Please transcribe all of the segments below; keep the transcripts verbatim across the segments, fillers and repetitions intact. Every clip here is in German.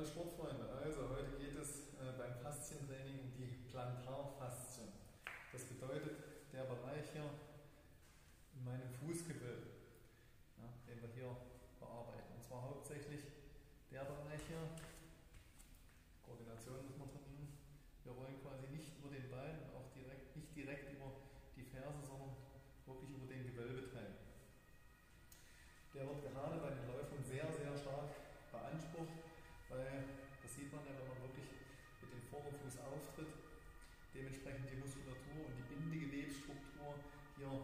Hallo Sportfreunde, also heute geht es äh, beim Faszientraining um die Plantarfaszie. Das bedeutet der Bereich hier in meinem Fußgewölbe, ja, den wir hier bearbeiten. Und zwar hauptsächlich der Bereich hier. Koordination muss man trainieren. Wir rollen quasi nicht über den Ball und auch direkt, nicht direkt über die Ferse, sondern wirklich über den Gewölbeteil. Der wird gerade bei den Läufern sehr, sehr stark beansprucht, weil das sieht man ja, wenn man wirklich mit dem Vorderfuß auftritt, dementsprechend die Muskulatur und die Bindegewebstruktur hier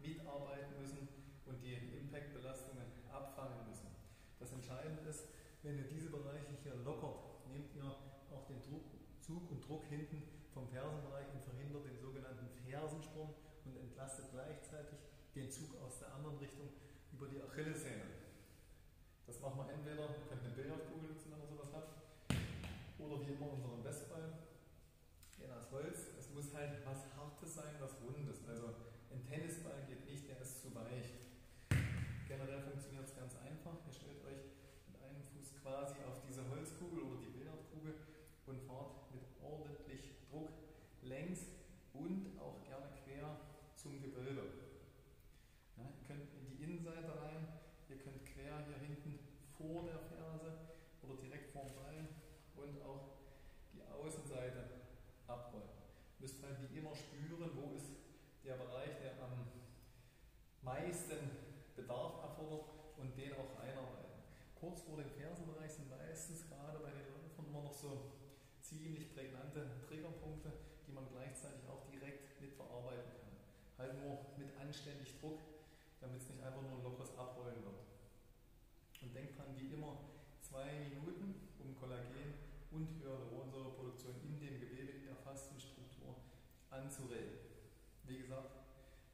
mitarbeiten müssen und die Impact-Belastungen abfangen müssen. Das Entscheidende ist, wenn ihr diese Bereiche hier lockert, nehmt ihr auch den Druck, Zug und Druck hinten vom Fersenbereich und verhindert den sogenannten Fersensporn und entlastet gleichzeitig den Zug aus der anderen Richtung über die Achillessehne. Das machen wir entweder, ihr könnt eine Billardkugel nutzen, wenn ihr sowas habt, oder wie immer unseren Bestball, den aus Holz. Es muss halt was Hartes sein, was Rundes. Also ein Tennisball geht nicht, der ist zu weich. Generell funktioniert es ganz einfach. Ihr stellt euch mit einem Fuß quasi auf diese Holzkugel oder die Billardkugel und fahrt mit ordentlich Druck längs und auch gerne quer zum Gewölbe. Ja, ihr könnt in die Innenseite rein, ihr könnt quer hier hinten vor der Ferse oder direkt vorm Ball und auch die Außenseite abrollen. Ihr müsst halt wie immer spüren, wo ist der Bereich, der am meisten Bedarf erfordert und den auch einarbeiten. Kurz vor dem Fersenbereich sind meistens gerade bei den Läufern immer noch so ziemlich prägnante Triggerpunkte, die man gleichzeitig auch direkt mit verarbeiten kann. Halt nur mit anständig Druck, damit es nicht einfach nur ein lockeres Abrollen wird. Und denkt dran, wie immer, zwei Minuten, um Kollagen und Hyaluronsäureproduktion in dem Gewebe, in der Faszienstruktur anzuregen. Wie gesagt,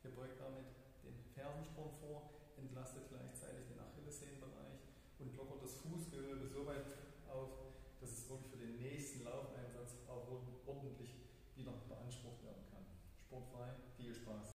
ihr beugt damit den Fersensporn vor, entlastet gleichzeitig den Achillessehnenbereich und lockert das Fußgewölbe so weit auf, dass es wirklich für den nächsten Laufeinsatz auch ordentlich wieder beansprucht werden kann. Sportfrei, viel Spaß!